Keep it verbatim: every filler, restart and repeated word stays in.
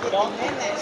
Don't end this.